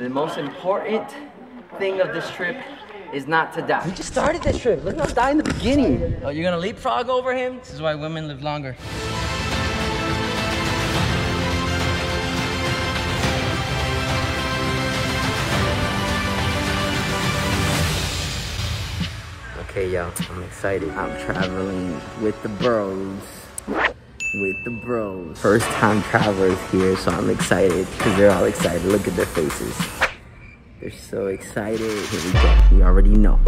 The most important thing of this trip is not to die. We just started this trip. Let's not die in the beginning. Oh, you're gonna leapfrog over him? This is why women live longer. Okay, y'all, I'm excited. I'm traveling with the bros. First time travelers here, so I'm excited because they're all excited. Look at their faces. They're so excited. Here we go. We already know.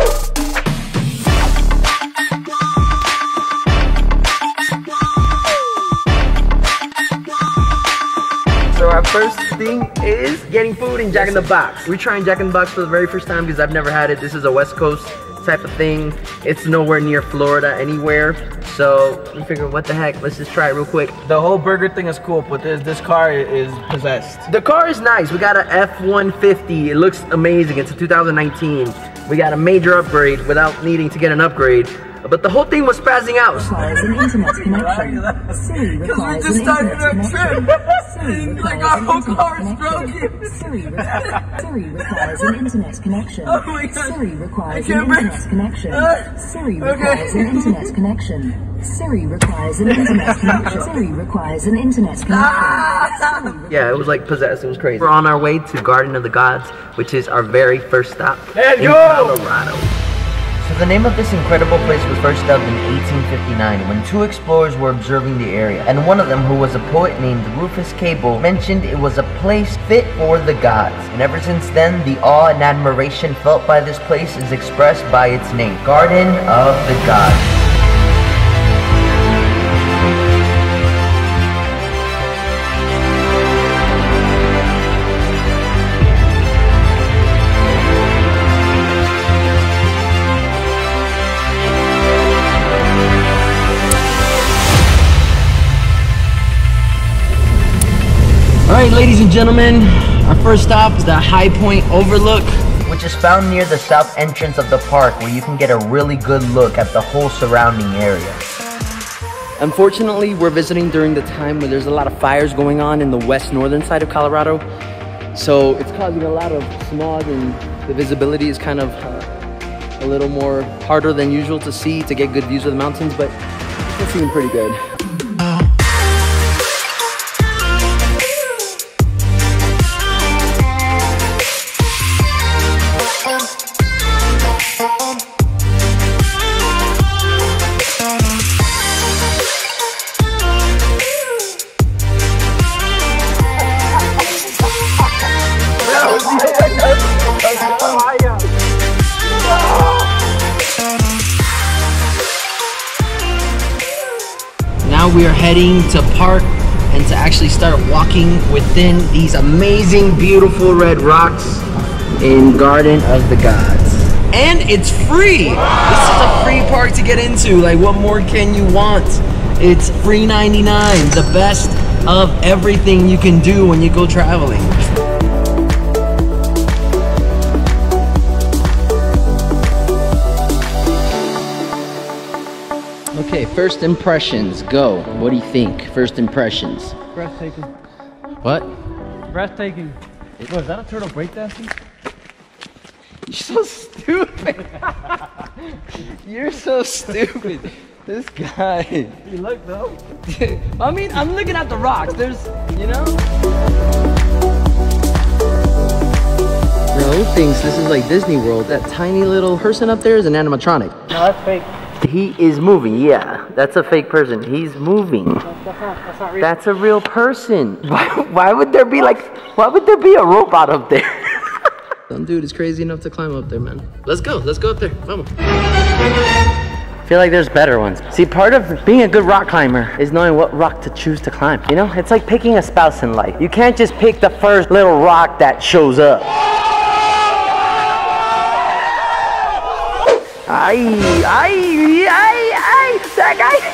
So our first thing is getting food in Jack in the Box. We're trying Jack in the Box for the very first time because I've never had it. This is a West Coast type of thing. It's nowhere near Florida anywhere. So we figured, what the heck, let's just try it real quick. The whole burger thing is cool, but this car is possessed. The car is nice. We got an F-150. It looks amazing. It's a 2019. We got a major upgrade without needing to get an upgrade. But the whole thing was spazzing out. Because we just started our trip. Like our whole car is broken. Siri requires an internet connection. Oh my God. Siri requires an internet connection. Siri requires an internet connection. Siri requires an internet connection. Siri requires an internet connection. Yeah, it was like possessed. It was crazy. We're on our way to Garden of the Gods, which is our very first stop in Colorado. So the name of this incredible place was first dubbed in 1859 when two explorers were observing the area, and one of them, who was a poet named Rufus Cable, mentioned it was a place fit for the gods. And ever since then, the awe and admiration felt by this place is expressed by its name, Garden of the Gods. Alright, ladies and gentlemen, our first stop is the High Point Overlook, which is found near the south entrance of the park, where you can get a really good look at the whole surrounding area. Unfortunately, we're visiting during the time where there's a lot of fires going on in the west northern side of Colorado, so it's causing a lot of smog, and the visibility is kind of a little more harder than usual to see, to get good views of the mountains, but it's even pretty good. Now we are heading to park and to actually start walking within these amazing, beautiful red rocks in Garden of the Gods. And it's free! Wow. This is a free park to get into. Like, what more can you want? It's free $99, the best of everything you can do when you go traveling. Okay, first impressions, go. What do you think? First impressions. Breathtaking. What? Breathtaking. Whoa, is that a turtle breakdancing? You're so stupid. You're so stupid. This guy. You look though. I mean, I'm looking at the rocks. There's, you know? No, who thinks this is like Disney World? That tiny little person up there is an animatronic. No, that's fake. He is moving, yeah. That's a fake person. He's moving. That's not real. That's a real person. Why would there be why would there be a robot up there? Some dude is crazy enough to climb up there, man. Let's go up there. Vamos. I feel like there's better ones. See, part of being a good rock climber is knowing what rock to choose to climb. You know, it's like picking a spouse in life. You can't just pick the first little rock that shows up. That guy!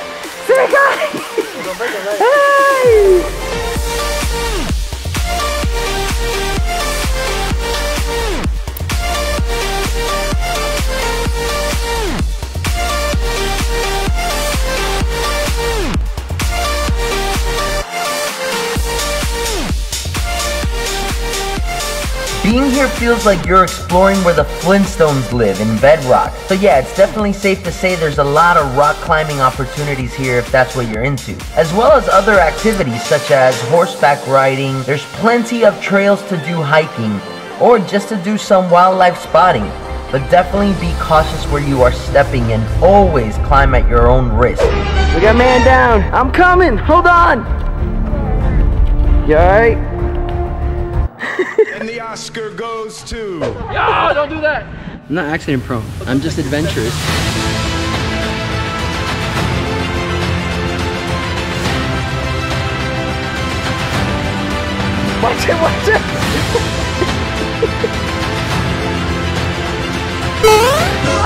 Being here feels like you're exploring where the Flintstones live, in bedrock. So yeah, it's definitely safe to say there's a lot of rock climbing opportunities here if that's what you're into, as well as other activities such as horseback riding. There's plenty of trails to do hiking, or just to do some wildlife spotting. But definitely be cautious where you are stepping and always climb at your own risk. We got man down. I'm coming. Hold on. You alright? And the Oscar goes to... No, don't do that. I'm not accident prone. I'm just adventurous. Watch it, watch it.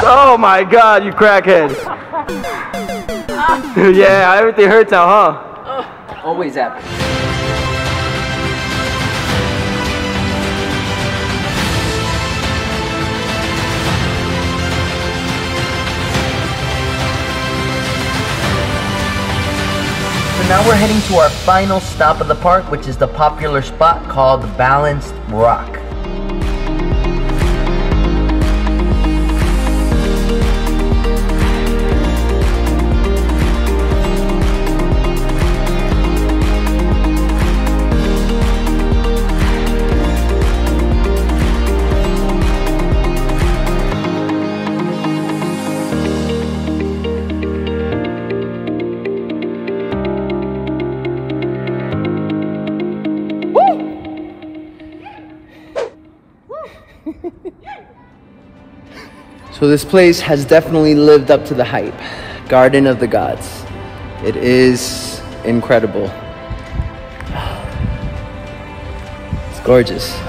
Oh my god, you crackhead. Yeah, everything hurts now, huh? Always happens. So now we're heading to our final stop of the park, which is the popular spot called Balanced Rock. So this place has definitely lived up to the hype. Garden of the Gods. It is incredible. It's gorgeous.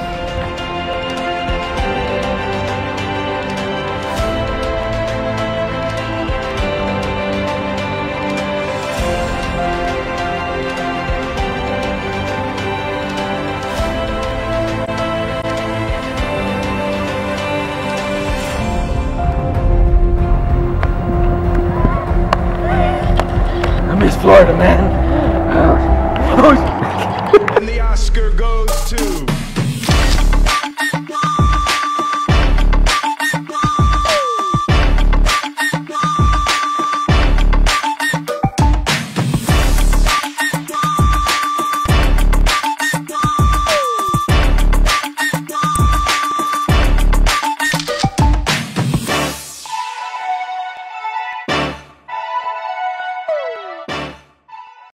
Florida, man. And the Oscar goes to...